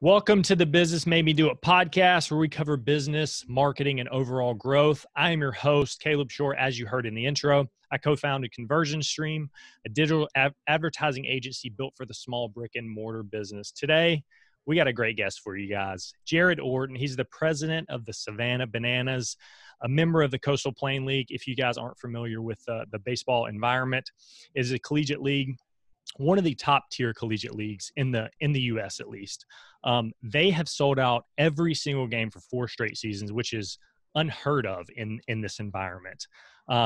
Welcome to the Business Made Me Do It podcast, where we cover business, marketing, and overall growth. I am your host, Caleb Shore, as you heard in the intro. I co-founded Conversion Stream, a digital advertising agency built for the small brick and mortar business. Today, we got a great guest for you guys, Jared Orton. He's the president of the Savannah Bananas, a member of the Coastal Plain League. If you guys aren't familiar with the baseball environment, it is a collegiate league, one of the top tier collegiate leagues in the U.S. at least. They have sold out every single game for 4 straight seasons, which is unheard of in this environment.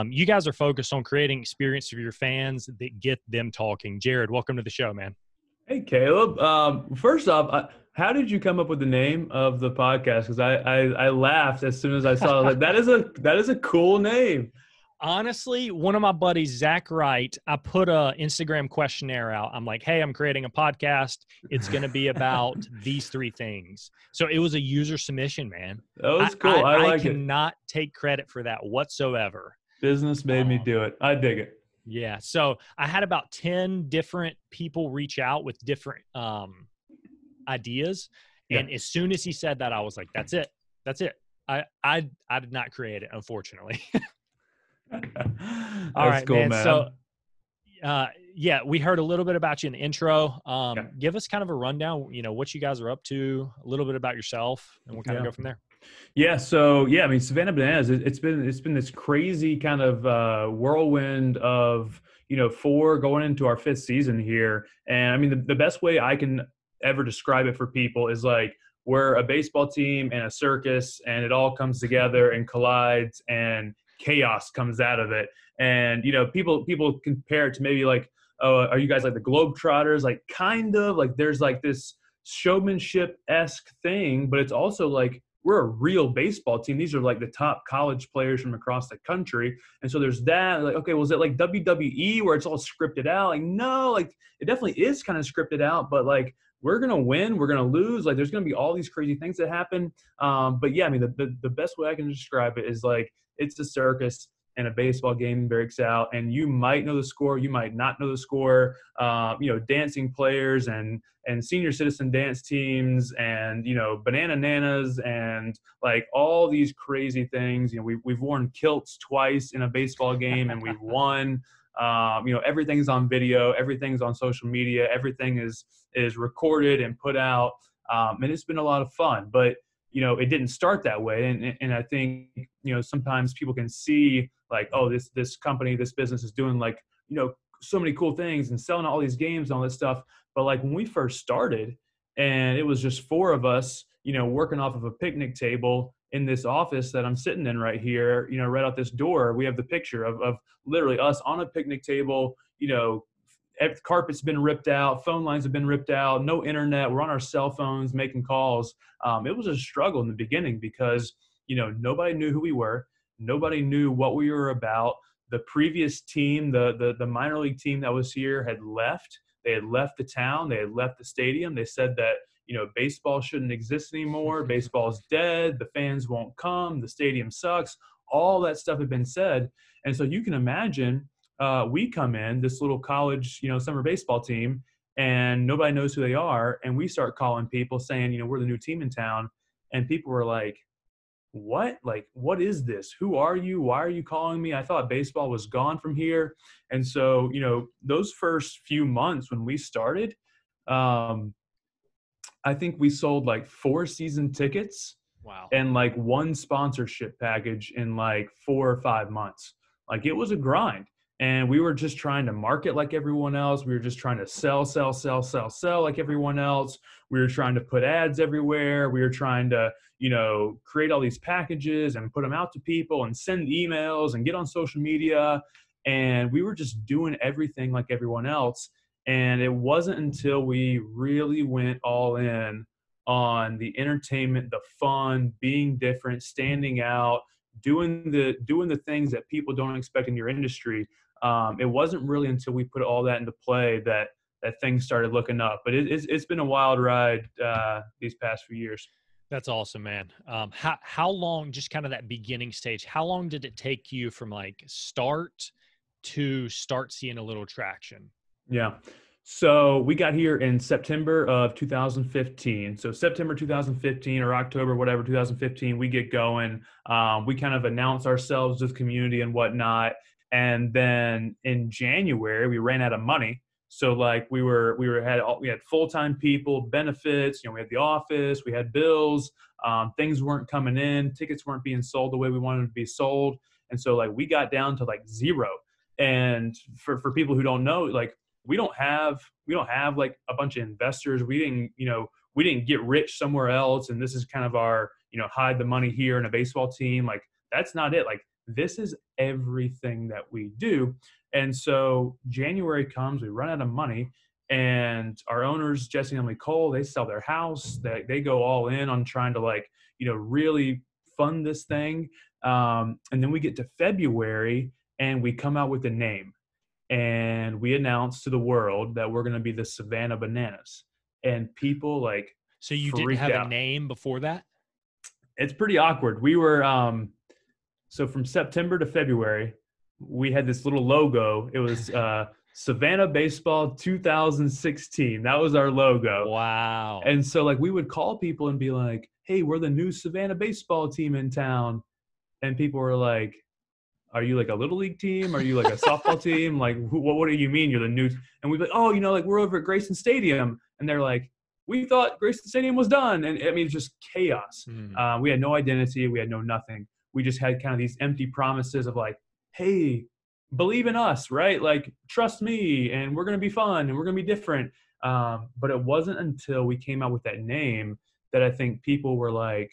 You guys are focused on creating experience for your fans that get them talking. Jared, welcome to the show, man. Hey, Caleb. First off, how did you come up with the name of the podcast? Because I laughed as soon as I saw it. Like, that is a cool name. Honestly, one of my buddies, Zach Wright, I put an Instagram questionnaire out. I'm like, hey, I'm creating a podcast. It's going to be about these 3 things. So it was a user submission, man. That was cool. I like it. I cannot take credit for that whatsoever. Business made me do it. I dig it. Yeah. So I had about 10 different people reach out with different ideas. Yeah. And as soon as he said that, I was like, that's it. That's it. I did not create it, unfortunately. All right, cool, man. So, yeah, we heard a little bit about you in the intro. Okay. Give us kind of a rundown, you know, what you guys are up to, a little bit about yourself, and we'll kind of go from there. Yeah. So, yeah, I mean, Savannah Bananas, it's been this crazy kind of whirlwind of, you know, 4 going into our 5th season here. And I mean, the best way I can ever describe it for people is like, we're a baseball team and a circus, and it all comes together and collides, and chaos comes out of it. And, you know, people compare it to maybe like, oh, are you guys like the Globetrotters? Like, kind of like there's like this showmanship-esque thing, but it's also like we're a real baseball team. These are like the top college players from across the country. And so there's that. Like, okay, was it like WWE where it's all scripted out? Like, no, like it definitely is kind of scripted out, but like we're going to win, we're going to lose. Like, there's going to be all these crazy things that happen. But yeah, I mean, the best way I can describe it is like, it's a circus and a baseball game breaks out, and you might know the score, you might not know the score. You know, dancing players and senior citizen dance teams, and you know, banana nanas, and like all these crazy things. You know, we've worn kilts twice in a baseball game, and we've won. You know, everything's on video, everything's on social media, everything is recorded and put out, and it's been a lot of fun, but. You know, it didn't start that way. And I think, you know, sometimes people can see like, oh, this company, this business is doing like, you know, so many cool things and selling all these games and all this stuff. But like when we first started, and it was just 4 of us, you know, working off of a picnic table in this office that I'm sitting in right here, you know, right out this door, we have the picture of literally us on a picnic table, you know, carpet's been ripped out, phone lines have been ripped out, no internet, we're on our cell phones making calls. It was a struggle in the beginning because, you know, nobody knew who we were. Nobody knew what we were about. The previous team, the minor league team that was here had left. They had left the town. They had left the stadium. They said that, you know, baseball shouldn't exist anymore. Baseball's dead. The fans won't come. The stadium sucks. All that stuff had been said. And so you can imagine we come in, this little college, you know, summer baseball team, and nobody knows who they are. And we start calling people saying, you know, we're the new team in town. And people were like, what? Like, what is this? Who are you? Why are you calling me? I thought baseball was gone from here. And so, you know, those first few months when we started, I think we sold like 4 season tickets. Wow. And like 1 sponsorship package in like 4 or 5 months. Like it was a grind. And we were just trying to market like everyone else. We were just trying to sell like everyone else. We were trying to put ads everywhere. We were trying to, you know, create all these packages and put them out to people and send emails and get on social media. And we were just doing everything like everyone else. And it wasn't until we really went all in on the entertainment, the fun, being different, standing out, doing the things that people don't expect in your industry. It wasn't really until we put all that into play that things started looking up. But it's been a wild ride these past few years. That's awesome, man. How long, just kind of that beginning stage, how long did it take you from like start to start seeing a little traction? Yeah. So we got here in September of 2015. So September 2015 or October, whatever, 2015, we get going. We kind of announce ourselves to the community and whatnot. And then in January, we ran out of money. So like we had full-time people, benefits, you know, we had the office, we had bills, things weren't coming in, tickets weren't being sold the way we wanted them to be sold. And so like we got down to like zero. And for people who don't know, like, we don't have like a bunch of investors. We didn't get rich somewhere else. And this is kind of our, you know, hide the money here in a baseball team. Like, that's not it. Like, this is everything that we do. And so January comes, we run out of money, and our owners, Jesse and Emily Cole, they sell their house. They go all in on trying to, like, you know, really fund this thing. And then we get to February and we come out with a name. And we announced to the world that we're going to be the Savannah Bananas, and people like, so you didn't have a name before that? It's pretty awkward. We were, so from September to February, we had this little logo. It was, Savannah Baseball 2016. That was our logo. Wow. And so like, we would call people and be like, hey, we're the new Savannah baseball team in town. And people were like, are you like a little league team? Are you like a softball team? Like, what do you mean you're the new? And we'd be like, oh, you know, like we're over at Grayson Stadium. And they're like, we thought Grayson Stadium was done. And I mean, it's just chaos. We had no identity. We had no nothing. We just had kind of these empty promises of like, hey, believe in us, right? Like, trust me, and we're going to be fun and we're going to be different. But it wasn't until we came out with that name that I think people were like,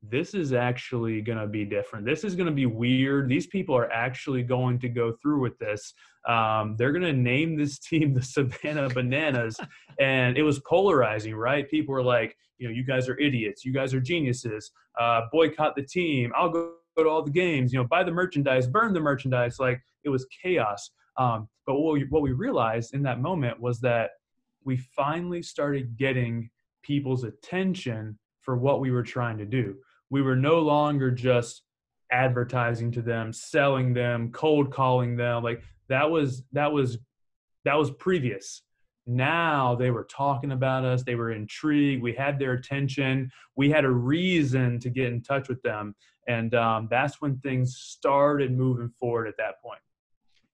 this is actually going to be different. This is going to be weird. These people are actually going to go through with this. They're going to name this team the Savannah Bananas. And it was polarizing, right? People were like, you know, you guys are idiots. You guys are geniuses. Boycott the team. I'll go to all the games. You know, buy the merchandise. Burn the merchandise. Like, it was chaos. But what we realized in that moment was that we finally started getting people's attention for what we were trying to do. We were no longer just advertising to them, selling them, cold calling them. Like, that was previous. Now they were talking about us. They were intrigued. We had their attention. We had a reason to get in touch with them. And that's when things started moving forward at that point.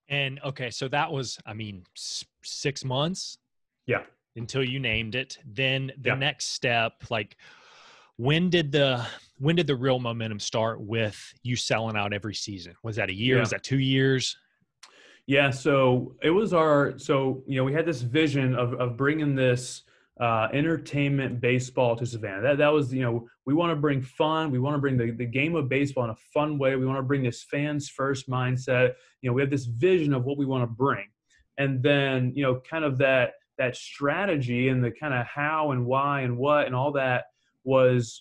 And okay, so that was, I mean, 6 months. Yeah. Until you named it. Then the next step, like, when did the real momentum start with you selling out every season? Was that a year? Yeah. Was that 2 years? Yeah. So it was you know, we had this vision of bringing this entertainment baseball to Savannah. That was, you know, we want to bring fun. We want to bring the game of baseball in a fun way. We want to bring this fans first mindset. You know, we have this vision of what we want to bring. And then, you know, kind of that strategy and the kind of how and why and what and all that was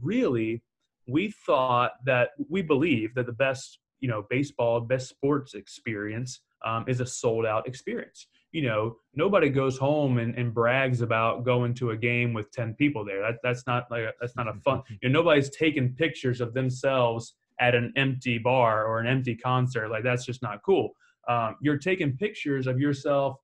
really, we thought that we believe that the best, you know, baseball, best sports experience is a sold out experience. You know, nobody goes home and brags about going to a game with 10 people there. That's not a fun, you know, nobody's taking pictures of themselves at an empty bar or an empty concert. Like, that's just not cool. You're taking pictures of yourself,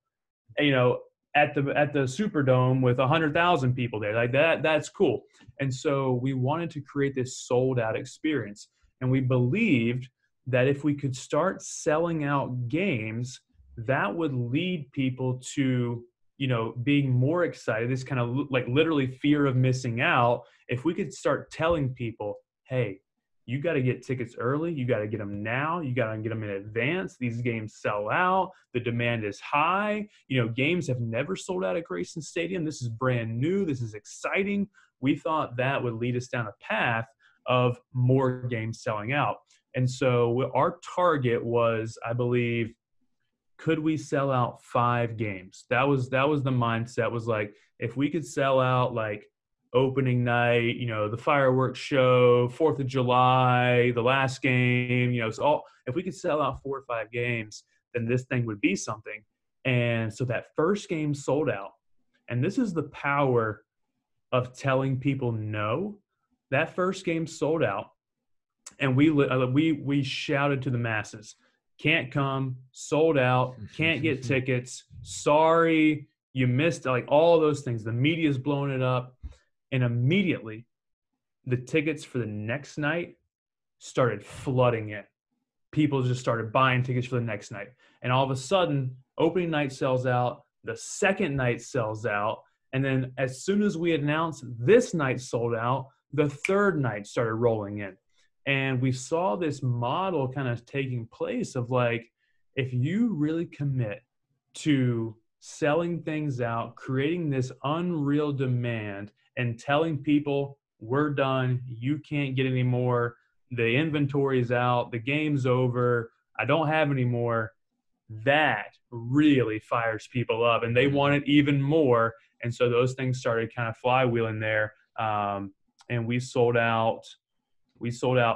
you know, at the Superdome with 100,000 people there. Like, that's cool. And so we wanted to create this sold out experience. And we believed that if we could start selling out games, that would lead people to, you know, being more excited. This kind of like literally fear of missing out. If we could start telling people, hey, you got to get tickets early. You got to get them now. You got to get them in advance. These games sell out. The demand is high. You know, games have never sold out at Grayson Stadium. This is brand new. This is exciting. We thought that would lead us down a path of more games selling out. And so our target was, I believe, could we sell out 5 games? That was the mindset, was like, if we could sell out like opening night, you know, the fireworks show, 4th of July, the last game, you know, so if we could sell out 4 or 5 games, then this thing would be something. And so that first game sold out. And this is the power of telling people no. That first game sold out. And we shouted to the masses, can't come, sold out, can't get tickets, sorry, you missed, like all those things. The media's blowing it up. And immediately the tickets for the next night started flooding in. People just started buying tickets for the next night. And all of a sudden, opening night sells out, the second night sells out. And then as soon as we announced this night sold out, the third night started rolling in. And we saw this model kind of taking place of like, if you really commit to selling things out, creating this unreal demand and telling people we're done, you can't get any more, the inventory's out, the game's over, I don't have any more, that really fires people up and they want it even more. And so those things started kind of flywheeling there. And we sold out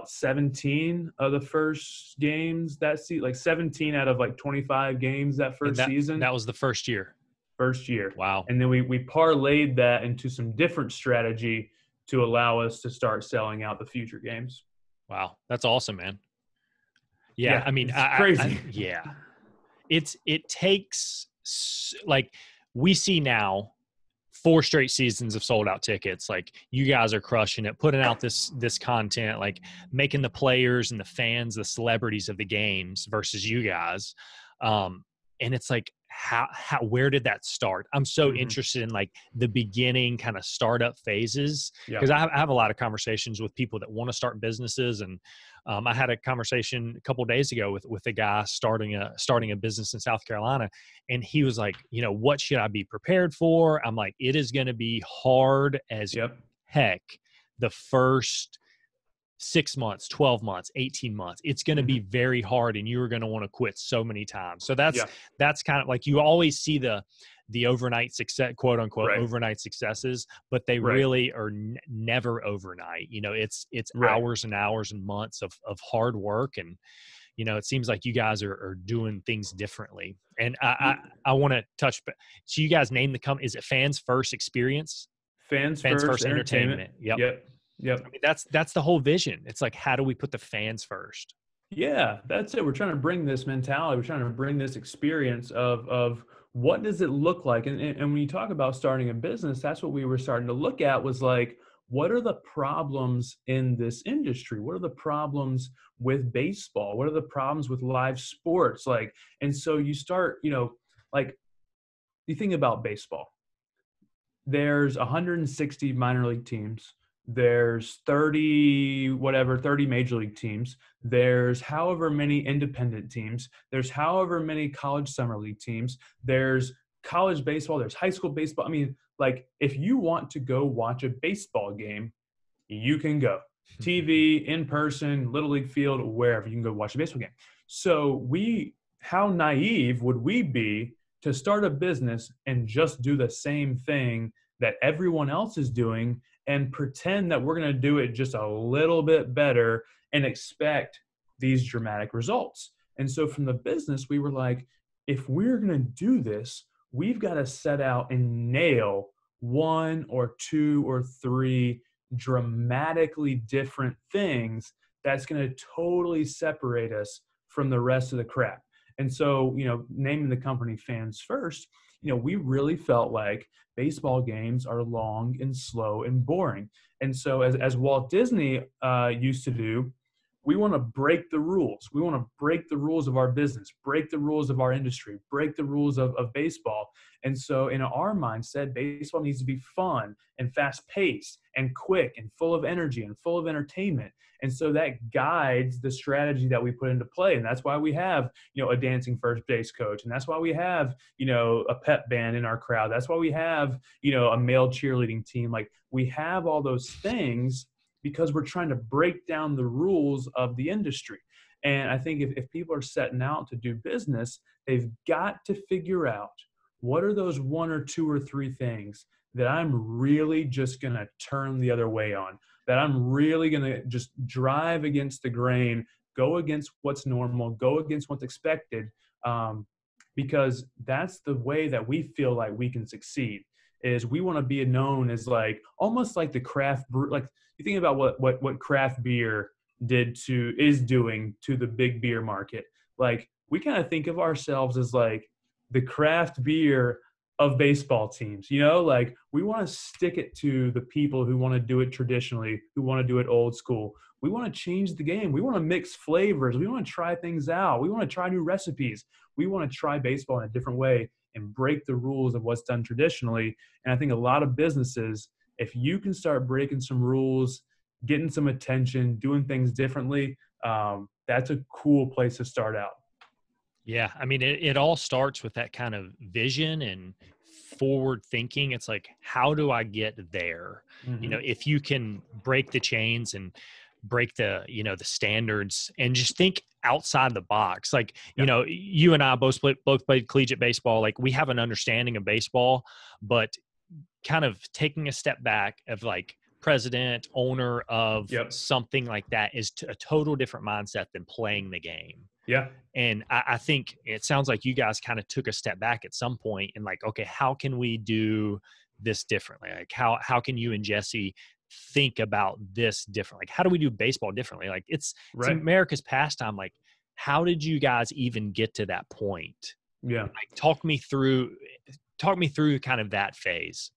17 of the first games that season, like 17 out of like 25 games that first season. That was the first year. First year. Wow. And then we parlayed that into some different strategy to allow us to start selling out the future games. Wow. That's awesome, man. Yeah. I mean, crazy. It takes, like, we see now 4 straight seasons of sold out tickets. Like, you guys are crushing it, putting out this content, like making the players and the fans the celebrities of the games versus you guys. And it's like, how where did that start? I'm so interested in like the beginning kind of startup phases, because I have a lot of conversations with people that want to start businesses. And I had a conversation a couple of days ago with a guy starting a business in South Carolina, and he was like, you know, what should I be prepared for? I'm like, it is going to be hard as heck the first 6 months, 12 months, 18 months. It's going to be very hard, and you're going to want to quit so many times. So that's kind of like, you always see the overnight success, quote unquote, overnight successes, but they really are never overnight. You know, it's hours and hours and months of hard work. And, you know, it seems like you guys are doing things differently. And I want to touch, so you guys named the company, is it Fans First Experience? Fans First Entertainment. Yep. Yep. I mean, that's the whole vision. It's like, how do we put the fans first? Yeah, that's it. We're trying to bring this mentality. We're trying to bring this experience of what does it look like? And when you talk about starting a business, that's what we were starting to look at, was like, what are the problems in this industry? What are the problems with baseball? What are the problems with live sports? Like, and so you start, you know, like you think about baseball, there's 160 minor league teams. There's 30 major league teams. There's however many independent teams. There's however many college summer league teams. There's college baseball. There's high school baseball. I mean, like, if you want to go watch a baseball game, you can go. TV, in person, Little League Field, wherever you can go watch a baseball game. So how naive would we be to start a business and just do the same thing that everyone else is doing and pretend that we're going to do it just a little bit better and expect these dramatic results? And so from the business, we were like, if we're going to do this, we've got to set out and nail 1 or 2 or 3 dramatically different things that's going to totally separate us from the rest of the crap. And so, you know, naming the company Fans First, you know, we really felt like baseball games are long and slow and boring. And so as Walt Disney used to do, we want to break the rules. We want to break the rules of our business, break the rules of our industry, break the rules of baseball. And so in our mindset, baseball needs to be fun and fast-paced and quick and full of energy and full of entertainment. And so that guides the strategy that we put into play. And that's why we have, you know, a dancing first base coach. And that's why we have, you know, a pep band in our crowd. That's why we have, you know, a male cheerleading team. Like, we have all those things because we're trying to break down the rules of the industry. And I think if people are setting out to do business, they've got to figure out, what are those 1 or 2 or 3 things that I'm really just going to turn the other way on, that I'm really going to just drive against the grain, go against what's normal, go against what's expected, because that's the way that we feel like we can succeed. Is we want to be known as like, almost like the craft brew, like you think about what craft beer is doing to the big beer market. Like, we kind of think of ourselves as like the craft beer of baseball teams, you know, like we want to stick it to the people who want to do it traditionally, who want to do it old school. We want to change the game. We want to mix flavors. We want to try things out. We want to try new recipes. We want to try baseball in a different way and break the rules of what's done traditionally. And I think a lot of businesses, if you can start breaking some rules, getting some attention, doing things differently, that's a cool place to start out. Yeah. I mean, it all starts with that kind of vision and forward thinking. It's like, how do I get there? Mm-hmm. You know, if you can break the chains and break the, you know, the standards and just think outside the box. Like, yeah. You know, you and I both played collegiate baseball. Like we have an understanding of baseball, but kind of taking a step back of like, president, owner of something like that is a total different mindset than playing the game. Yeah. And I think it sounds like you guys kind of took a step back at some point and like, okay, how can we do this differently? Like how can you and Jesse think about this differently? Like how do we do baseball differently? Like it's America's pastime. Like how did you guys even get to that point? Yeah. Like talk me through kind of that phase.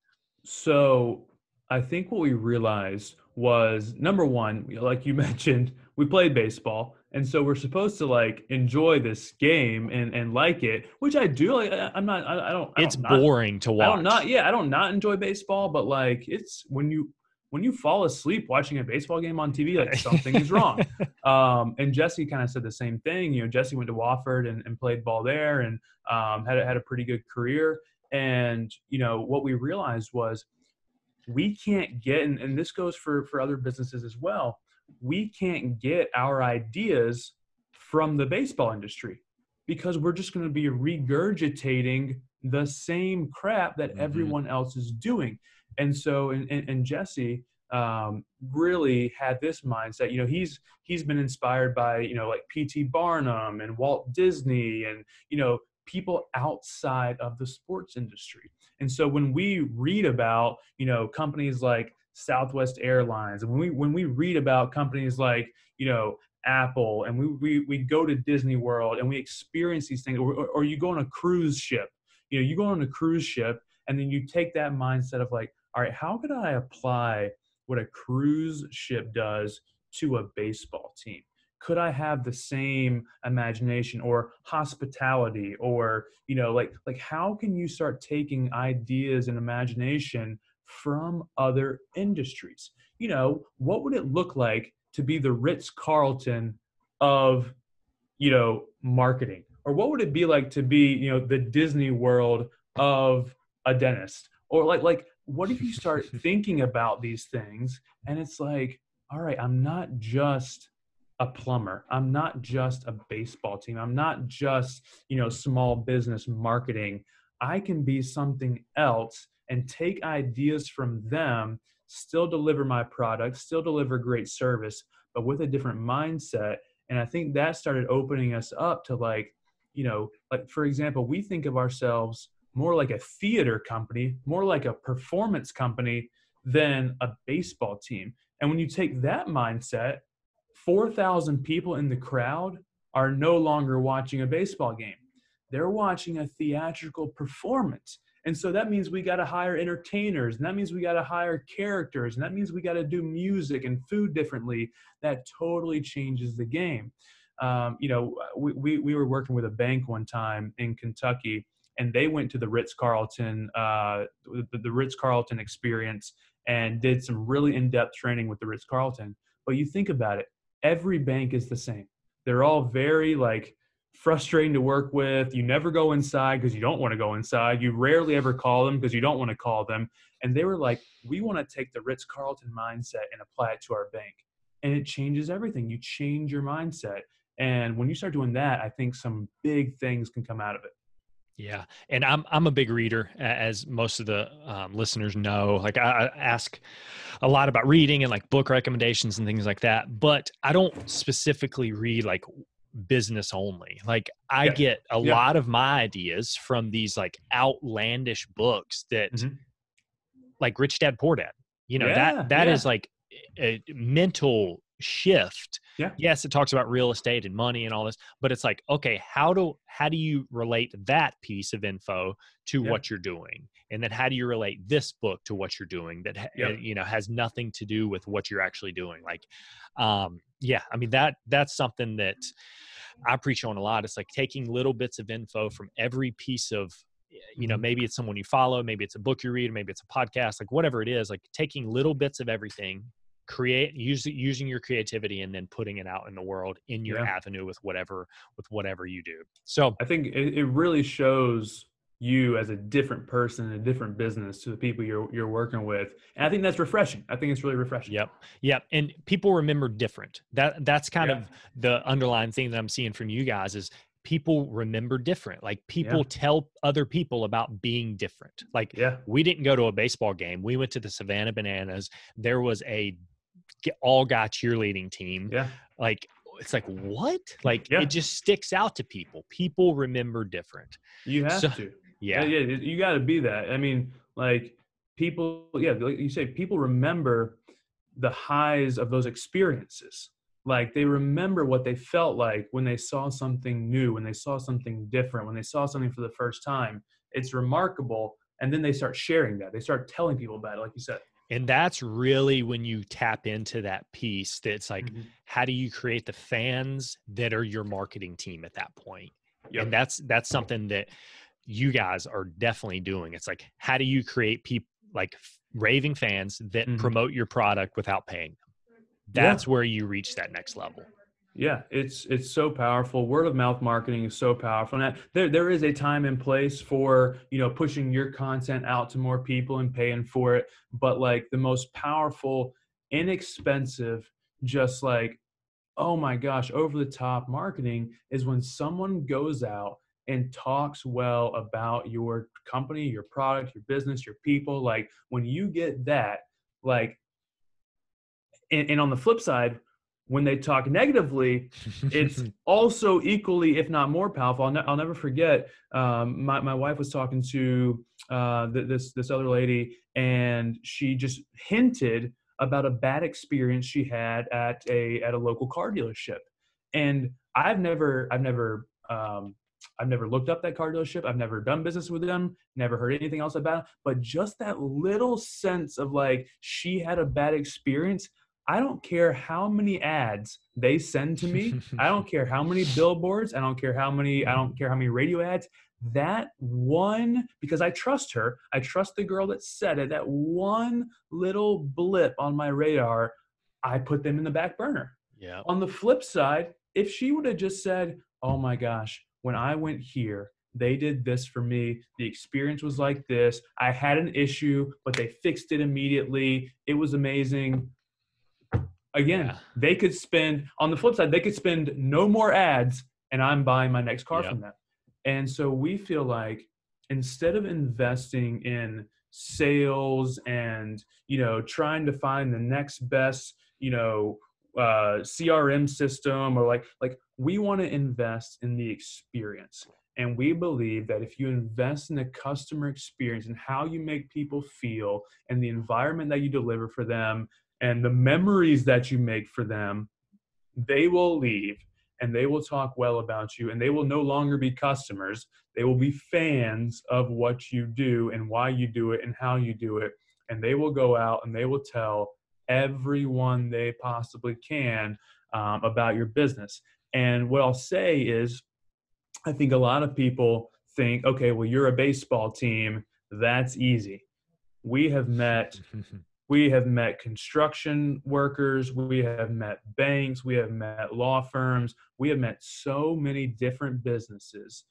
So I think what we realized was, number one, like you mentioned, we played baseball. And so we're supposed to like enjoy this game and like it, which I do. Like, it's boring to watch. I don't enjoy baseball, but like it's when you fall asleep watching a baseball game on TV, like something is wrong. And Jesse kind of said the same thing. You know, Jesse went to Wofford and played ball there and had a pretty good career. And, you know, what we realized was, we can't get, and this goes for other businesses as well, we can't get our ideas from the baseball industry because we're just going to be regurgitating the same crap that everyone else is doing. And so, and Jesse really had this mindset, you know, he's been inspired by, you know, like PT Barnum and Walt Disney and, you know, people outside of the sports industry. And so when we read about, you know, companies like Southwest Airlines, and when we read about companies like, you know, Apple, and we go to Disney World and we experience these things, or you go on a cruise ship, you know, and then you take that mindset of like, all right, how could I apply what a cruise ship does to a baseball team? Could I have the same imagination or hospitality or, you know, like how can you start taking ideas and imagination from other industries? You know, what would it look like to be the Ritz-Carlton of, you know, marketing? Or what would it be like to be, you know, the Disney World of a dentist? Or like what if you start thinking about these things and it's like, all right, I'm not just a plumber. I'm not just a baseball team. I'm not just, you know, small business marketing. I can be something else and take ideas from them, still deliver my product, still deliver great service, but with a different mindset. And I think that started opening us up to like, you know, like for example, we think of ourselves more like a theater company, more like a performance company than a baseball team. And when you take that mindset, 4,000 people in the crowd are no longer watching a baseball game. They're watching a theatrical performance. And so that means we got to hire entertainers, and that means we got to hire characters, and that means we got to do music and food differently. That totally changes the game. You know, we were working with a bank one time in Kentucky, and they went to the Ritz-Carlton, the Ritz-Carlton experience, and did some really in-depth training with the Ritz-Carlton. But you think about it, every bank is the same. They're all very like frustrating to work with. You never go inside because you don't want to go inside. You rarely ever call them because you don't want to call them. And they were like, we want to take the Ritz-Carlton mindset and apply it to our bank. And it changes everything. You change your mindset. And when you start doing that, I think some big things can come out of it. Yeah. And I'm a big reader, as most of the listeners know. Like I ask a lot about reading and like book recommendations and things like that, but I don't specifically read like business only. Like I get a lot of my ideas from these like outlandish books that like Rich Dad, Poor Dad, you know, that is like a mental shift. Yeah. Yes, it talks about real estate and money and all this, but it's like, okay, how do you relate that piece of info to what you're doing? And then how do you relate this book to what you're doing that, you know, has nothing to do with what you're actually doing? Like, I mean, that's something that I preach on a lot. It's like taking little bits of info from every piece of, you know, maybe it's someone you follow, maybe it's a book you read, maybe it's a podcast, like whatever it is, like taking little bits of everything, using your creativity and then putting it out in the world in your avenue with whatever you do. So I think it really shows you as a different person, a different business to the people you're working with. And I think that's refreshing. I think it's really refreshing. Yep. Yep. And people remember different. That's kind of the underlying thing that I'm seeing from you guys is people remember different. Like people tell other people about being different. Like we didn't go to a baseball game. We went to the Savannah Bananas. There was a all guy cheerleading team. Yeah. Like, it's like, what? Like it just sticks out to people. People remember different. You have to. Yeah. Yeah. You got to be that. I mean, like people, like you say, people remember the highs of those experiences. Like they remember what they felt like when they saw something new, when they saw something different, when they saw something for the first time. It's remarkable. And then they start sharing that. They start telling people about it, like you said. And that's really when you tap into that piece that's like, how do you create the fans that are your marketing team at that point? Yep. And that's something that you guys are definitely doing. It's like, how do you create people like raving fans that promote your product without paying them? That's where you reach that next level. Yeah, it's so powerful. Word of mouth marketing is so powerful. And there is a time and place for, you know, pushing your content out to more people and paying for it. But like the most powerful, inexpensive, just like, oh my gosh, over the top marketing is when someone goes out and talks well about your company, your product, your business, your people. Like when you get that, like, and on the flip side, when they talk negatively, it's also equally, if not more powerful. I'll never forget, my wife was talking to this other lady, and she just hinted about a bad experience she had at a local car dealership. And I've never looked up that car dealership. I've never done business with them, never heard anything else about it. But just that little sense of like, she had a bad experience. I don't care how many ads they send to me. I don't care how many billboards. I don't care how many radio ads. That one, because I trust her, I trust the girl that said it, that one little blip on my radar, I put them in the back burner. Yeah. On the flip side, if she would have just said, oh my gosh, when I went here, they did this for me. The experience was like this. I had an issue, but they fixed it immediately. It was amazing. Again, they could spend, on the flip side, they could spend no more ads and I'm buying my next car from them. And so we feel like instead of investing in sales and, you know, trying to find the next best, you know, CRM system or like we want to invest in the experience. And we believe that if you invest in the customer experience and how you make people feel and the environment that you deliver for them, and the memories that you make for them, they will leave and they will talk well about you and they will no longer be customers. They will be fans of what you do and why you do it and how you do it. And they will go out and they will tell everyone they possibly can about your business. And what I'll say is, I think a lot of people think, okay, well, you're a baseball team. That's easy. We have met construction workers, we have met banks, we have met law firms, we have met so many different businesses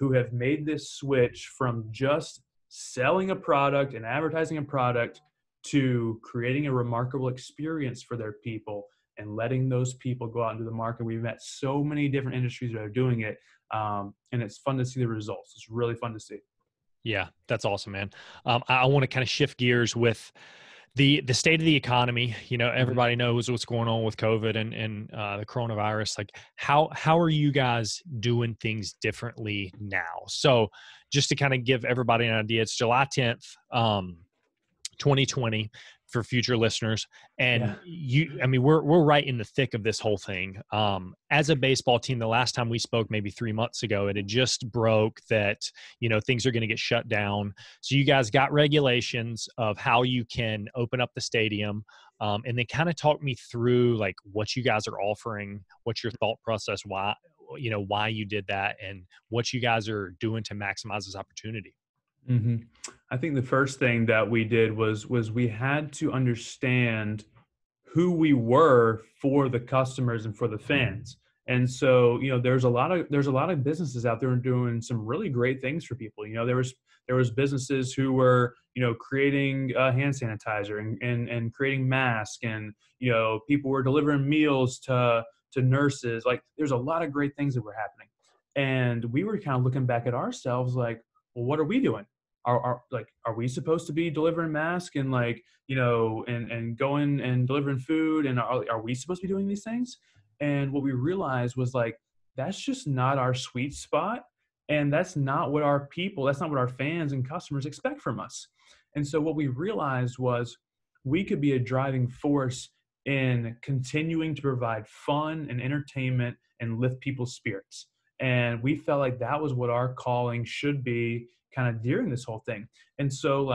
who have made this switch from just selling a product and advertising a product to creating a remarkable experience for their people and letting those people go out into the market. We've met so many different industries that are doing it, and it's fun to see the results. It's really fun to see. Yeah, that's awesome, man. I want to kind of shift gears with the state of the economy. You know, everybody knows what's going on with COVID and the coronavirus. Like how are you guys doing things differently now? So just to kind of give everybody an idea, it's July 10th, 2020. for future listeners. And we're right in the thick of this whole thing. As a baseball team, the last time we spoke, maybe 3 months ago, it had just broke that, things are going to get shut down. So you guys got regulations of how you can open up the stadium. And they kind of talked me through like what you guys are offering, what's your thought process, why you did that, and what you guys are doing to maximize this opportunity. Mm-hmm. I think the first thing that we did was we had to understand who we were for the customers and for the fans. And so, there's a lot of businesses out there doing some really great things for people. There was businesses who were, creating hand sanitizer and creating masks, and, people were delivering meals to nurses. Like, there's a lot of great things that were happening. And we were kind of looking back at ourselves like, well, what are we doing? Are we supposed to be delivering masks and and going and delivering food? And are we supposed to be doing these things? And what we realized was that's just not our sweet spot. And that's not what our fans and customers expect from us. And so what we realized was we could be a driving force in continuing to provide fun and entertainment and lift people's spirits. And we felt like that was what our calling should be kind of during this whole thing. And so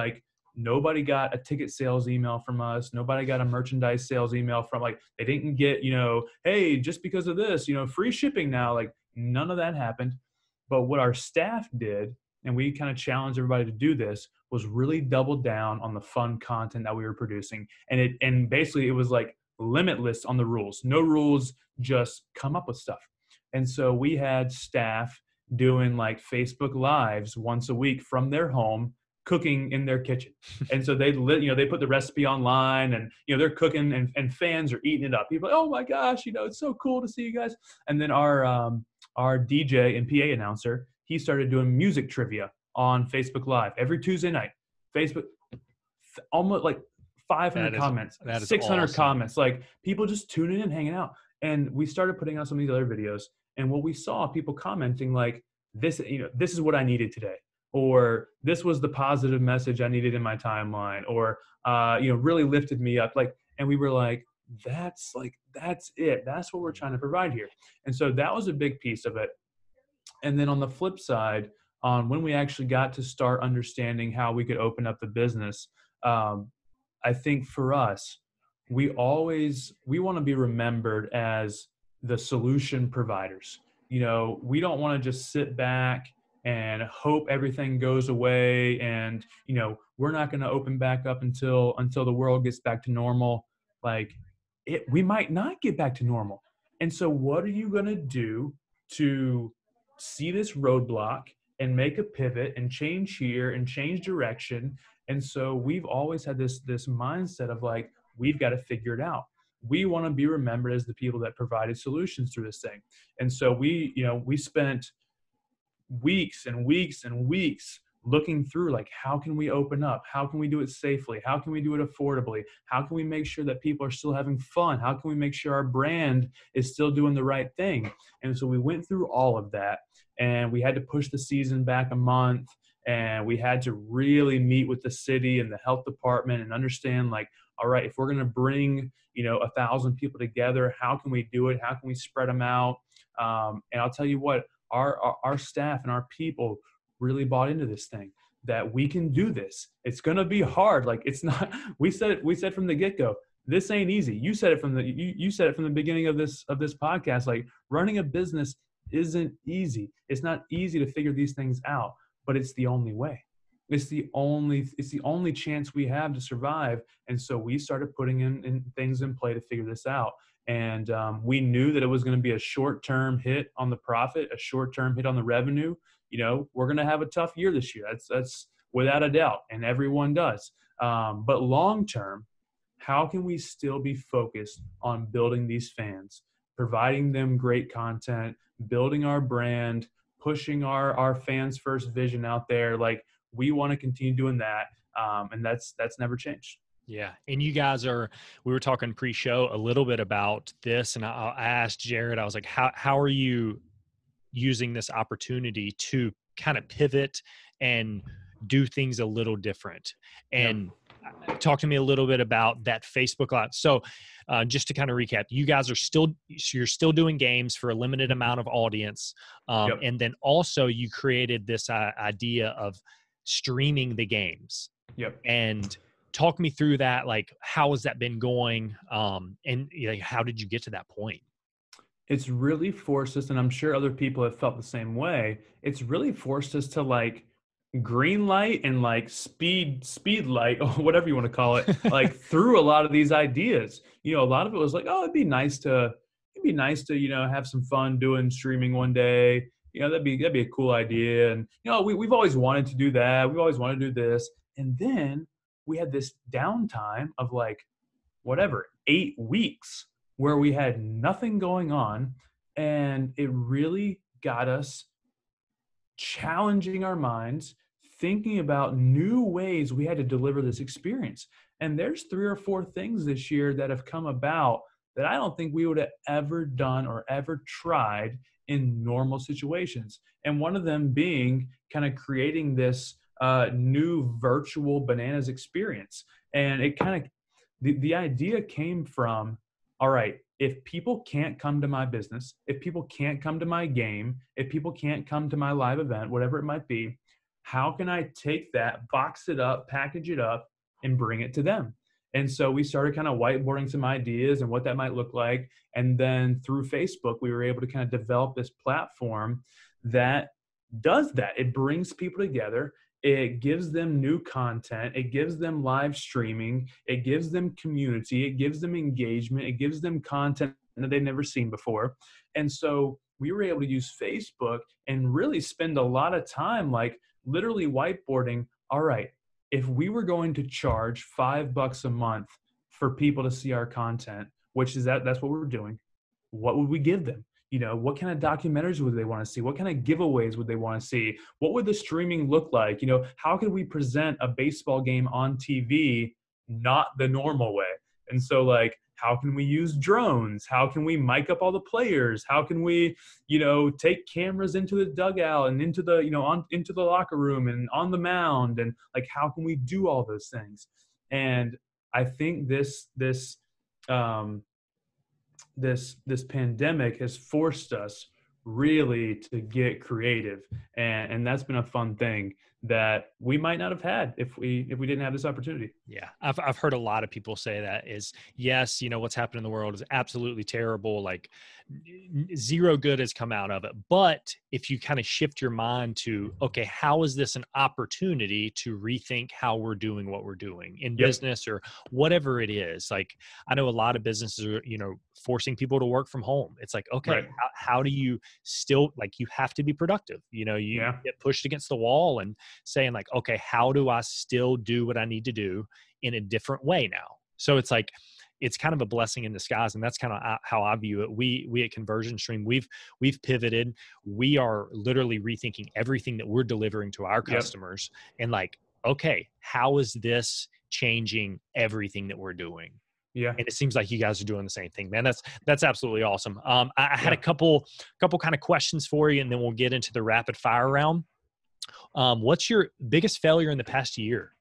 nobody got a ticket sales email from us. Nobody got a merchandise sales email from they didn't get, hey, just because of this, free shipping now. None of that happened. But what our staff did, and we kind of challenged everybody to do this, was really double down on the fun content that we were producing. And basically it was limitless on the rules. No rules, just come up with stuff. And so we had staff doing Facebook Lives once a week from their home, cooking in their kitchen. And so they put the recipe online and, they're cooking and fans are eating it up. People, oh my gosh, it's so cool to see you guys. And then our DJ and PA announcer, he started doing music trivia on Facebook Live every Tuesday night. Facebook, almost 500 comments, 600 awesome comments. People just tuning in, hanging out. And we started putting out some of these other videos, and what we saw, people commenting this, this is what I needed today, or this was the positive message I needed in my timeline, or, really lifted me up. And we were that's it. That's what we're trying to provide here. And so that was a big piece of it. And then on the flip side, when we actually got to start understanding how we could open up the business, I think for us, we want to be remembered as the solution providers. We don't want to just sit back and hope everything goes away. And, we're not going to open back up until the world gets back to normal. We might not get back to normal. And so what are you going to do to see this roadblock and make a pivot and change here and change direction? And so we've always had this mindset of we've got to figure it out. We want to be remembered as the people that provided solutions through this thing. And so we spent weeks and weeks and weeks looking through how can we open up? How can we do it safely? How can we do it affordably? How can we make sure that people are still having fun? How can we make sure our brand is still doing the right thing? And so we went through all of that, and we had to push the season back a month, and we had to really meet with the city and the health department and understand all right, if we're going to bring, 1,000 people together, how can we do it? How can we spread them out? And I'll tell you what, our staff and our people really bought into this thing, that we can do this. It's going to be hard. It's not, we said from the get-go, this ain't easy. You said it from the beginning of this podcast, running a business isn't easy. It's not easy to figure these things out, but it's the only way. It's the only chance we have to survive. And so we started putting in things in play to figure this out. And we knew that it was going to be a short-term hit on the profit, a short-term hit on the revenue. We're going to have a tough year this year. That's without a doubt. And everyone does. But long-term, how can we still be focused on building these fans, providing them great content, building our brand, pushing our fans first vision out there? We want to continue doing that. And that's never changed. Yeah. And you guys we were talking pre-show a little bit about this, and I asked Jared, I was like, how are you using this opportunity to kind of pivot and do things a little different? And Talk to me a little bit about that Facebook Live. So just to kind of recap, you guys are still doing games for a limited amount of audience. Yep. And then also you created this idea of streaming the games. Yep. And talk me through that. Like, how has that been going? And you know, how did you get to that point? It's really forced us, and I'm sure other people have felt the same way. It's really forced us to like green light and like speed light, or whatever you want to call it, like through a lot of these ideas. You know, a lot of it was like, oh, it'd be nice to, you know, have some fun doing streaming one day. You know, that'd be a cool idea. And you know, we've always wanted to do that. We've always wanted to do this. And then we had this downtime of like, whatever, 8 weeks where we had nothing going on, and it really got us challenging our minds, thinking about new ways we had to deliver this experience. And there's 3 or 4 things this year that have come about that I don't think we would have ever done or ever tried in normal situations. And one of them being kind of creating this new virtual bananas experience. And it kind of, the idea came from, all right, if people can't come to my business, if people can't come to my game, if people can't come to my live event, whatever it might be, how can I take that, box it up, package it up, and bring it to them? And so we started kind of whiteboarding some ideas and what that might look like. And then through Facebook, we were able to kind of develop this platform that does that. It brings people together. It gives them new content. It gives them live streaming. It gives them community. It gives them engagement. It gives them content that they've never seen before. And so we were able to use Facebook and really spend a lot of time, like literally whiteboarding. All right, if we were going to charge $5 a month for people to see our content, which is that's what we're doing, what would we give them? You know, what kind of documentaries would they want to see? What kind of giveaways would they want to see? What would the streaming look like? You know, how could we present a baseball game on TV, not the normal way? And so like, how can we use drones? How can we mic up all the players? How can we, you know, take cameras into the dugout and into the, you know, into the locker room and on the mound? And like, how can we do all those things? And I think this pandemic has forced us really to get creative. And that's been a fun thing that we might not have had if we didn't have this opportunity. Yeah. I've heard a lot of people say that is, yes, you know, what's happened in the world is absolutely terrible. Like zero good has come out of it. But if you kind of shift your mind to, okay, how is this an opportunity to rethink how we're doing what we're doing in yep. business or whatever it is? Like, I know a lot of businesses are, you know, forcing people to work from home. It's like, okay, right. how do you still, like, you have to be productive, you know, you yeah. get pushed against the wall and saying like, okay, how do I still do what I need to do in a different way now? So it's like, it's kind of a blessing in disguise. And that's kind of how I view it. We at Conversion Stream, we've pivoted. We are literally rethinking everything that we're delivering to our customers yep. and like, okay, how is this changing everything that we're doing? Yeah. And it seems like you guys are doing the same thing, man. That's absolutely awesome. I had yeah. a couple kind of questions for you, and then we'll get into the rapid fire round. What's your biggest failure in the past year?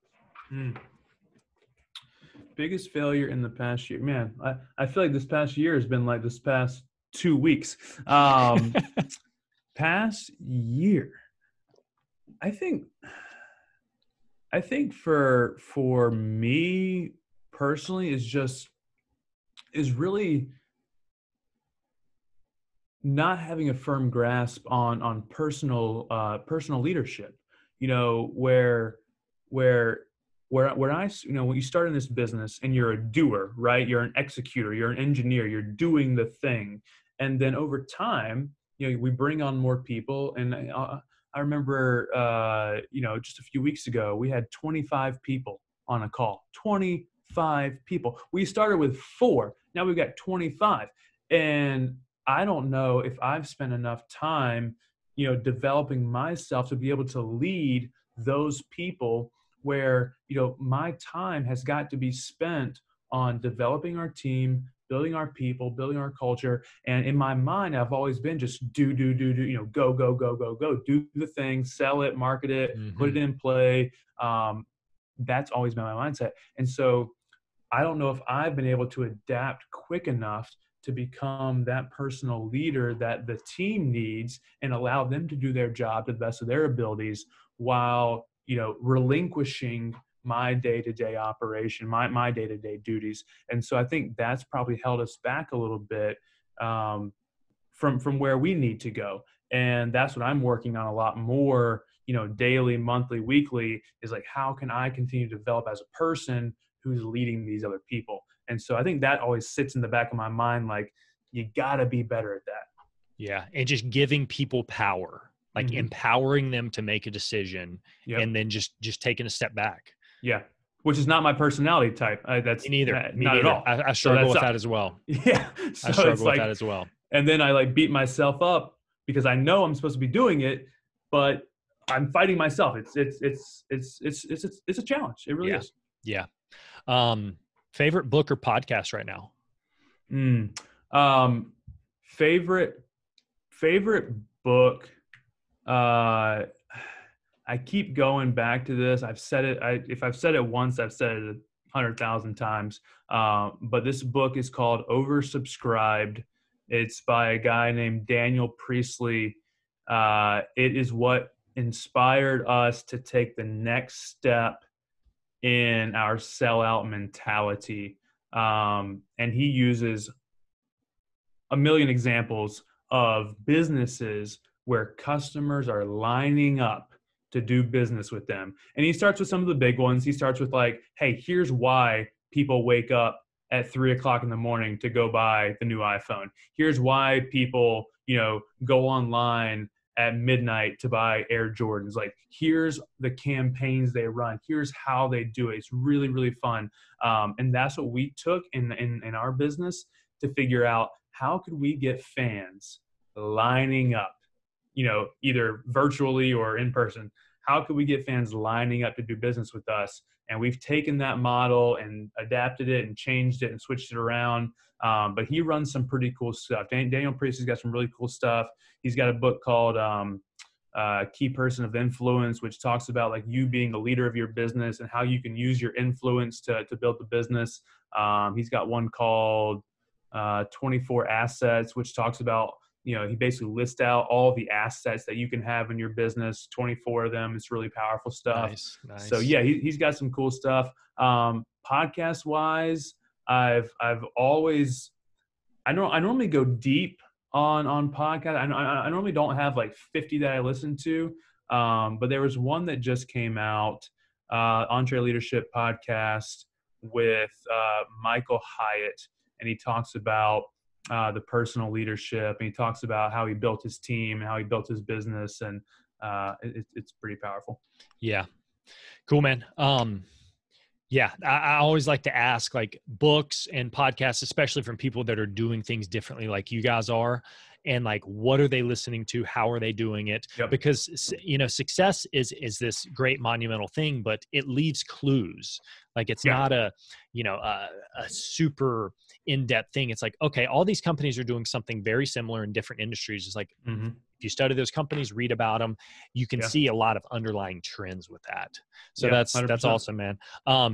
Biggest failure in the past year, man. I feel like this past year has been like this past 2 weeks. Past year, I think for me personally is really not having a firm grasp on personal leadership. You know, where I, you know, when you start in this business and you're a doer, right? You're an executor, you're an engineer, you're doing the thing. And then over time, you know, we bring on more people. And I remember, you know, just a few weeks ago, we had 25 people on a call, 25 people. We started with 4. Now we've got 25. And I don't know if I've spent enough time, you know, developing myself to be able to lead those people, where, you know, my time has got to be spent on developing our team, building our people, building our culture. And in my mind, I've always been just do, you know, go, do the thing, sell it, market it, mm-hmm. put it in play, that's always been my mindset. And so I don't know if I've been able to adapt quick enough to become that personal leader that the team needs and allow them to do their job to the best of their abilities while, you know, relinquishing my day-to-day operation, my day-to-day duties. And so I think that's probably held us back a little bit from where we need to go. And that's what I'm working on a lot more, you know, daily, monthly, weekly, is like, how can I continue to develop as a person who's leading these other people? And so I think that always sits in the back of my mind, like, you gotta be better at that. Yeah. And just giving people power, like empowering them to make a decision and then just taking a step back. Yeah. Which is not my personality type. That's neither. Not at all. I struggle with that as well. Yeah. So I struggle with that as well. And then I like beat myself up because I know I'm supposed to be doing it, but I'm fighting myself. It's a challenge. It really is. Yeah. Favorite book or podcast right now? Favorite book. I keep going back to this. I've said it. If I've said it once, I've said it 100,000 times. But this book is called Oversubscribed. It's by a guy named Daniel Priestley. It is what inspired us to take the next step in our sellout mentality. And he uses a million examples of businesses where customers are lining up to do business with them. And he starts with some of the big ones. He starts with like, hey, here's why people wake up at 3 o'clock in the morning to go buy the new iPhone. Here's why people, you know, go online at midnight to buy Air Jordans. Like, here's the campaigns they run. Here's how they do it. It's really, really fun. And that's what we took in our business to figure out how could we get fans lining up, you know, either virtually or in person. How could we get fans lining up to do business with us? And we've taken that model and adapted it and changed it and switched it around. But he runs some pretty cool stuff. Daniel Priestley's got some really cool stuff. He's got a book called Key Person of Influence, which talks about like you being the leader of your business and how you can use your influence to build the business. He's got one called 24 Assets, which talks about, you know, he basically lists out all the assets that you can have in your business, 24 of them. It's really powerful stuff. Nice. So yeah, he's got some cool stuff. Podcast wise, I've always, I normally go deep on podcast. I normally don't have like 50 that I listen to. But there was one that just came out, Entree Leadership Podcast with, Michael Hyatt. And he talks about, the personal leadership, and he talks about how he built his team and how he built his business, and it's pretty powerful. Yeah, cool, man. Yeah, I always like to ask like books and podcasts, especially from people that are doing things differently, like you guys are, and like what are they listening to? How are they doing it? Yep. Because you know, success is this great monumental thing, but it leaves clues. Like it's not a, you know, a super in-depth thing. It's like, okay, all these companies are doing something very similar in different industries. It's like, if you study those companies, read about them, you can see a lot of underlying trends with that. So that's awesome, man.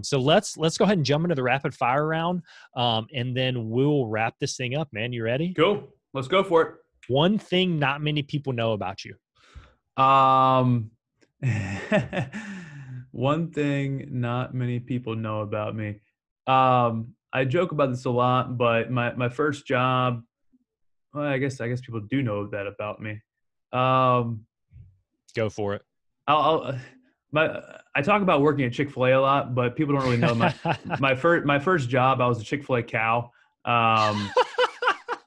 So let's go ahead and jump into the rapid fire round. And then we'll wrap this thing up, man. You ready? Cool. Let's go for it. One thing not many people know about you. One thing not many people know about me. I joke about this a lot, but my first job, well, I guess people do know that about me. Go for it. I talk about working at Chick-fil-A a lot, but people don't really know my first job. I was a Chick-fil-A cow,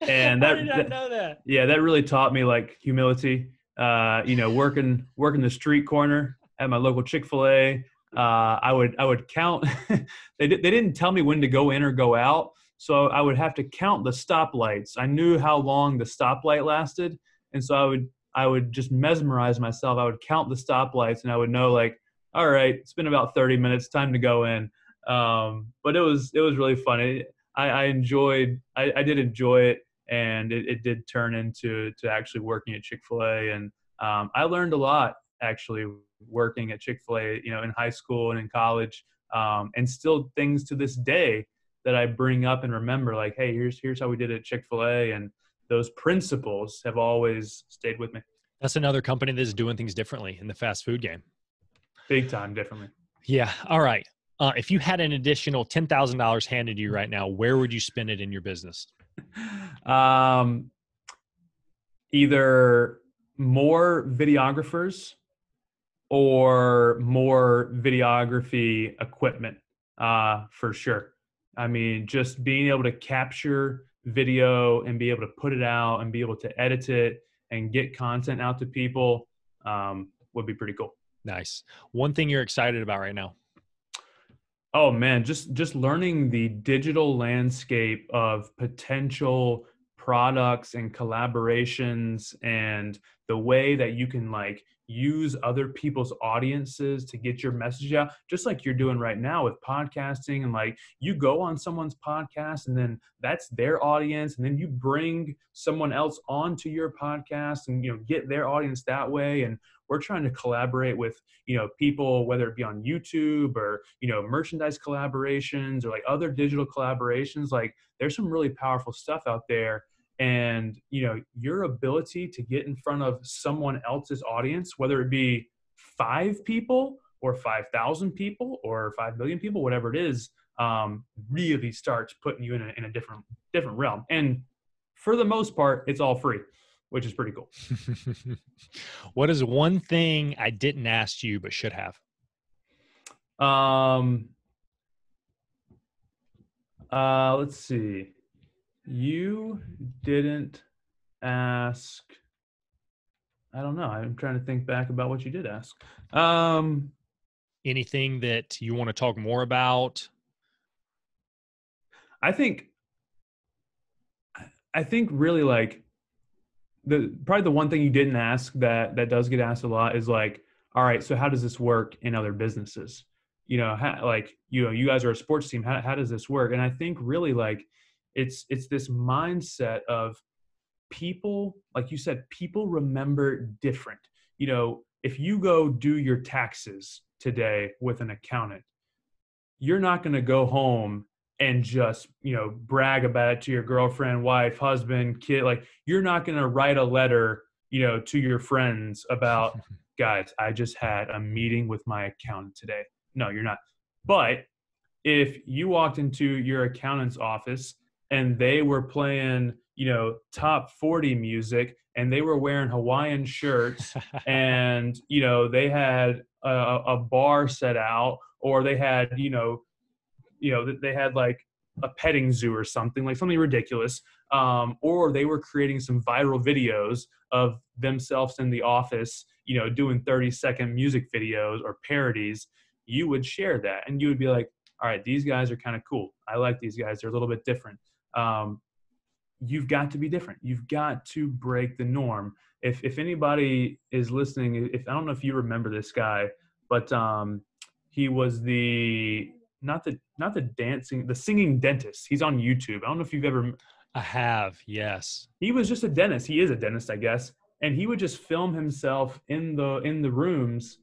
and that, know that. Yeah, that really taught me like humility. You know, working the street corner at my local Chick-fil-A. I would count. They didn't tell me when to go in or go out, so I would have to count the stoplights. I knew how long the stoplight lasted, and so I would just mesmerize myself. I would count the stoplights, and I would know like, all right, it's been about 30 minutes, time to go in. But it was really fun. I did enjoy it, and it did turn into actually working at Chick-fil-A, and I learned a lot actually working at Chick-fil-A, you know, in high school and in college, and still things to this day that I bring up and remember, like, hey, here's how we did it at Chick-fil-A, and those principles have always stayed with me. That's another company that's doing things differently in the fast food game. Big time differently. Yeah. All right. If you had an additional $10,000 handed to you right now, where would you spend it in your business? Either more videographers or more videography equipment, for sure. I mean, just being able to capture video and be able to put it out and be able to edit it and get content out to people, would be pretty cool. Nice. One thing you're excited about right now? Oh man, just learning the digital landscape of potential products and collaborations and the way that you can like use other people's audiences to get your message out, just like you're doing right now with podcasting. And like you go on someone's podcast and then that's their audience, and then you bring someone else onto your podcast and, you know, get their audience that way. And we're trying to collaborate with, you know, people, whether it be on YouTube or, you know, merchandise collaborations or like other digital collaborations. Like there's some really powerful stuff out there. And, you know, your ability to get in front of someone else's audience, whether it be 5 people or 5,000 people or 5 million people, whatever it is, really starts putting you in a different realm. And for the most part, it's all free, which is pretty cool. What is one thing I didn't ask you but should have? Let's see. You didn't ask. I don't know. I'm trying to think back about what you did ask. Anything that you want to talk more about? I think really like probably the one thing you didn't ask that does get asked a lot is like, all right, so how does this work in other businesses? You know, you guys are a sports team. How does this work? And I think really like, it's this mindset of people, like you said, people remember different. You know, if you go do your taxes today with an accountant, you're not going to go home and just, you know, brag about it to your girlfriend, wife, husband, kid. Like you're not going to write a letter, you know, to your friends about, guys, I just had a meeting with my accountant today. No, you're not. But if you walked into your accountant's office and they were playing, you know, top 40 music, and they were wearing Hawaiian shirts, and, you know, they had a bar set out, or they had, you know, they had like a petting zoo or something, like something ridiculous, or they were creating some viral videos of themselves in the office, you know, doing 30-second music videos or parodies, you would share that, and you would be like, all right, these guys are kind of cool. I like these guys. They're a little bit different. You've got to be different. You've got to break the norm. If anybody is listening, I don't know if you remember this guy, but he was the singing dentist. He's on YouTube. I don't know if you've ever. I have, yes. He was just a dentist. He is a dentist, I guess. And he would just film himself in the rooms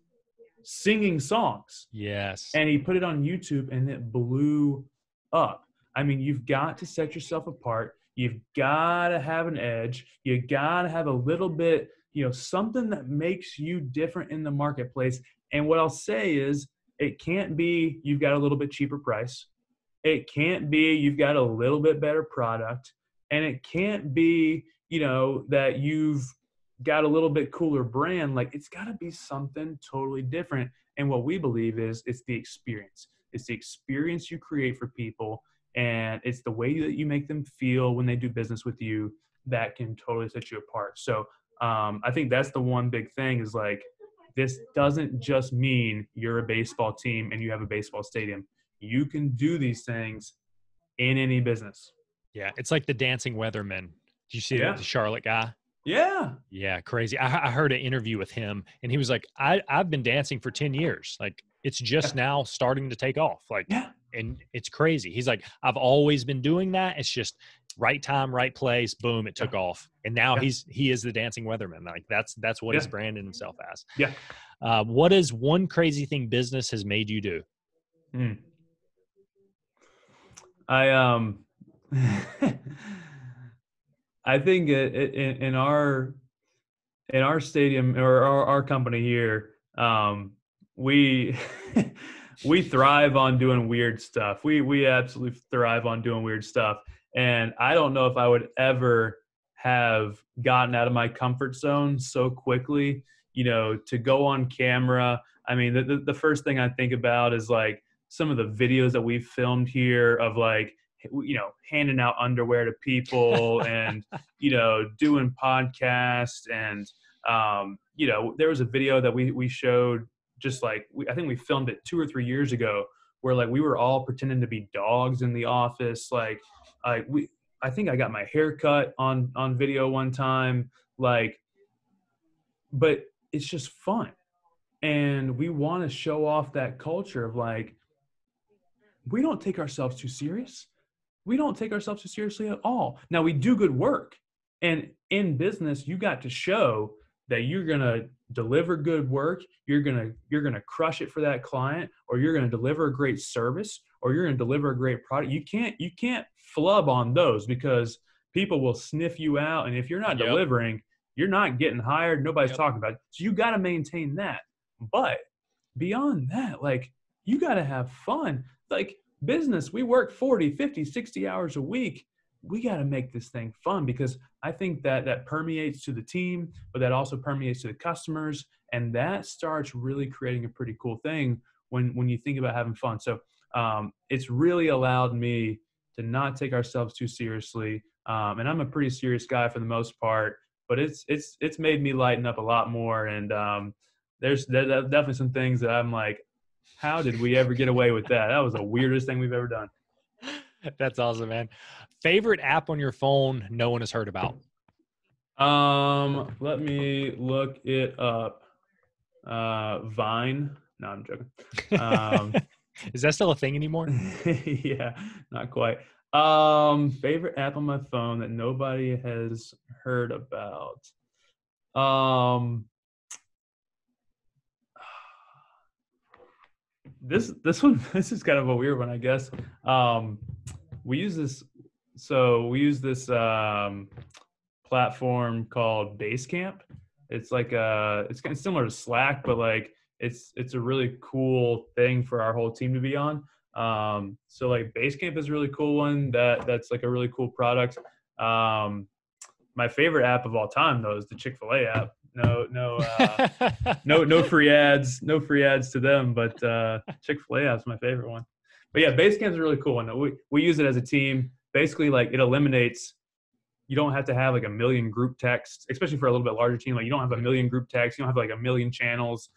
singing songs. Yes. And he put it on YouTube and it blew up. I mean, you've got to set yourself apart. You've got to have an edge. You got to have a little bit, you know, something that makes you different in the marketplace. And what I'll say is it can't be you've got a little bit cheaper price. It can't be you've got a little bit better product. And it can't be, you know, that you've got a little bit cooler brand. Like it's got to be something totally different. And what we believe is it's the experience. It's the experience you create for people. And it's the way that you make them feel when they do business with you that can totally set you apart. So I think that's the one big thing is like, this doesn't just mean you're a baseball team and you have a baseball stadium. You can do these things in any business. Yeah. It's like the dancing weatherman. Do you see that? The Charlotte guy? Yeah. Yeah. Crazy. I heard an interview with him and he was like, I've been dancing for 10 years. Like it's just now starting to take off. Like And it's crazy. He's like, I've always been doing that. It's just right time, right place. Boom. It took off. And now he is the dancing weatherman. Like that's what he's branded himself as. Yeah. What is one crazy thing business has made you do? I think in our stadium or our company here, we, we thrive on doing weird stuff. We absolutely thrive on doing weird stuff. And I don't know if I would ever have gotten out of my comfort zone so quickly, you know, to go on camera. I mean, the first thing I think about is like some of the videos that we've filmed here of like, you know, handing out underwear to people and, you know, doing podcasts. And, you know, there was a video that we showed just like, I think we filmed it 2 or 3 years ago where like we were all pretending to be dogs in the office. Like I think I got my hair cut on video one time, like, but it's just fun. And we want to show off that culture of like, we don't take ourselves too serious. We don't take ourselves too seriously at all. Now we do good work, and in business, you got to show that you're going to deliver good work. You're going to crush it for that client, or you're going to deliver a great service, or you're going to deliver a great product. You can't flub on those because people will sniff you out. And if you're not delivering, you're not getting hired. Nobody's talking about it. So you got to maintain that. But beyond that, like you got to have fun. Like business, we work 40, 50, 60 hours a week. We got to make this thing fun because I think that permeates to the team, but that also permeates to the customers. And that starts really creating a pretty cool thing when you think about having fun. So it's really allowed me to not take ourselves too seriously. And I'm a pretty serious guy for the most part, but it's made me lighten up a lot more. And there's definitely some things that I'm like, how did we ever get away with that? That was the weirdest thing we've ever done. That's awesome, man. Favorite app on your phone no one has heard about? Let me look it up. Vine. No, I'm joking. Is that still a thing anymore? Yeah, not quite. Favorite app on my phone that nobody has heard about. This is kind of a weird one, I guess. We use this platform called Basecamp. It's like it's kind of similar to Slack, but like it's a really cool thing for our whole team to be on. So like Basecamp is a really cool one that's like a really cool product. My favorite app of all time though is the Chick-fil-A app. No free ads to them, but Chick-fil-A is my favorite one. But yeah, Basecamp is a really cool one. We use it as a team. Basically, like it eliminates, you don't have to have like a million group texts, especially for a little bit larger team. Like you don't have a million group texts, you don't have like a million channels,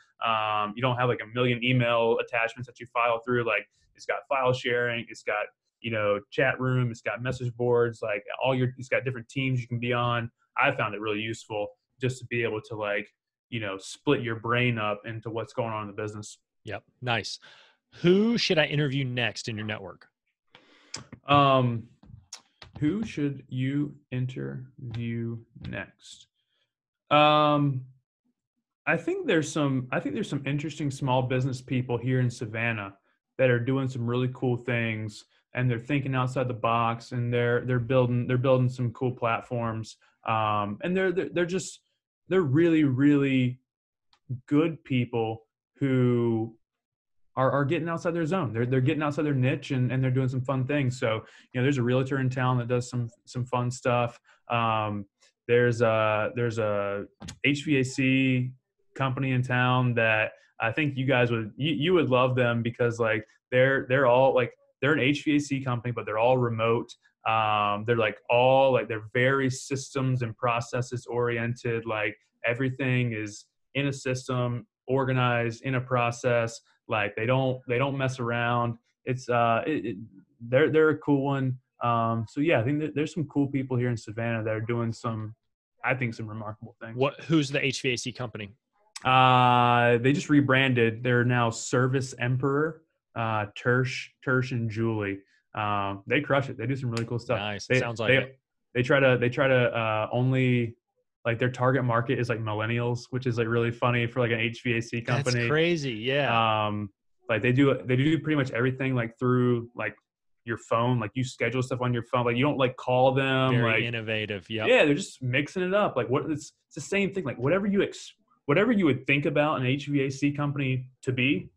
you don't have like a million email attachments that you file through. Like it's got file sharing, it's got, you know, chat room, it's got message boards, like it's got different teams you can be on. I found it really useful just to be able to like, you know, split your brain up into what's going on in the business. Yep. Nice. Who should I interview next in your network? Who should you interview next? I think there's some interesting small business people here in Savannah that are doing some really cool things, and they're thinking outside the box, and they're building some cool platforms. And they're really, really good people who are getting outside their zone. They're getting outside their niche, and they're doing some fun things. So, you know, there's a realtor in town that does some fun stuff. There's a HVAC company in town that I think you guys would love them because like they're all like, they're an HVAC company, but they're all remote. They're like all like they're very systems and processes oriented. Like everything is in a system, organized in a process. Like they don't mess around. It's they're a cool one. So yeah, I think there's some cool people here in Savannah that are doing some remarkable things. Who's the HVAC company? They just rebranded. They're now Service Emperor. Tersh and Julie. They crush it. They do some really cool stuff. Nice. Sounds like it. They try to only, like, their target market is like millennials, which is like really funny for like an HVAC company. That's crazy. Yeah. Like they do pretty much everything, like through like your phone, like you schedule stuff on your phone. Like you don't like call them. Very innovative. Yeah. Yeah. They're just mixing it up. Like it's the same thing. Like whatever you would think about an HVAC company to be,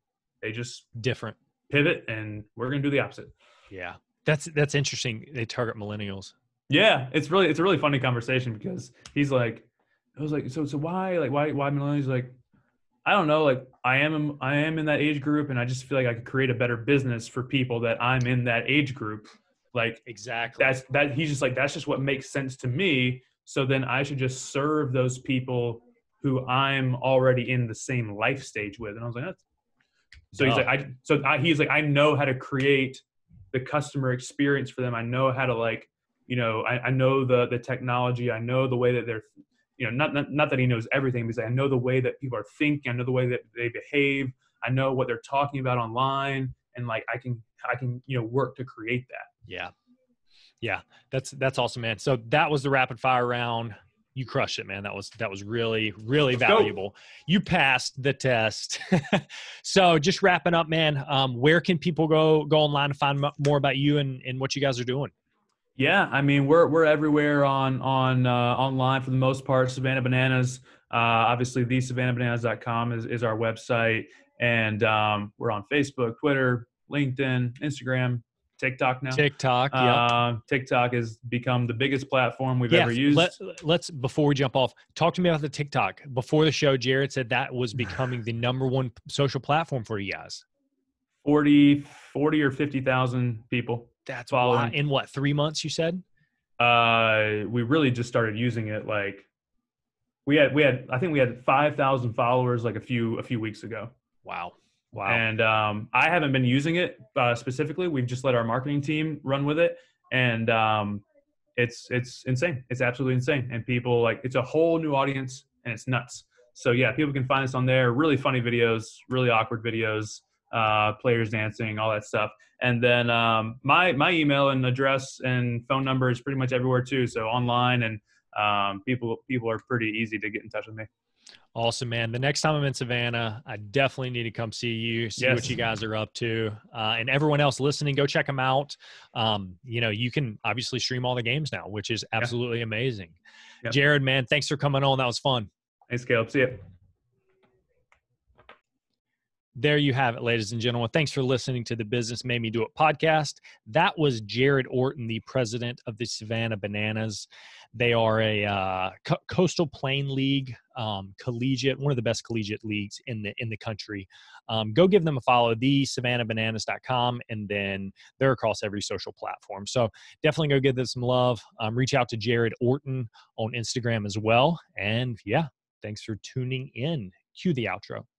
they just different pivot, and we're going to do the opposite. Yeah. That's interesting. They target millennials. Yeah, it's a really funny conversation because he's like, I was like, so why millennials? Like, I don't know. Like, I am in that age group, and I just feel like I could create a better business for people that I'm in that age group. Like, exactly. He's just like, that's just what makes sense to me. So then I should just serve those people who I'm already in the same life stage with. And I was like, he's like, I know how to create the customer experience for them. I know how to, like, you know, I know the technology. I know the way that they're, you know, not that he knows everything, because I know the way that people are thinking. I know the way that they behave. I know what they're talking about online, and like I can you know, work to create that. Yeah, yeah, that's awesome, man. So that was the rapid fire round. You crushed it, man. That was really, really valuable. You passed the test. So just wrapping up, man. Where can people go online to find more about you and what you guys are doing? Yeah, I mean, we're everywhere on online for the most part. Savannah Bananas, obviously, thesavannahbananas.com is our website, and we're on Facebook, Twitter, LinkedIn, Instagram, TikTok now. TikTok, yeah. TikTok has become the biggest platform we've ever used. Let's before we jump off, talk to me about the TikTok. Before the show, Jared said that was becoming the number one social platform for you guys. 40 or 50,000 people. That's following. In what, 3 months you said? We really just started using it. Like I think we had 5,000 followers like a few weeks ago. Wow. And I haven't been using it specifically. We've just let our marketing team run with it, and it's insane. It's absolutely insane. And people, like, it's a whole new audience, and it's nuts. So yeah, people can find us on there. Really funny videos, really awkward videos. Players dancing, all that stuff. And then my email and address and phone number is pretty much everywhere too. So online, and people are pretty easy to get in touch with me. Awesome, man. The next time I'm in Savannah, I definitely need to come see you, see what you guys are up to. And everyone else listening, go check them out. You know, you can obviously stream all the games now, which is absolutely amazing. Yep. Jared, man, thanks for coming on. That was fun. Thanks, Caleb. See ya. There you have it, ladies and gentlemen. Thanks for listening to the Business Made Me Do It podcast. That was Jared Orton, the president of the Savannah Bananas. They are a Coastal Plain League collegiate, one of the best collegiate leagues in the country. Go give them a follow, thesavannahbananas.com, and then they're across every social platform. So definitely go give them some love. Reach out to Jared Orton on Instagram as well. And yeah, thanks for tuning in. Cue the outro.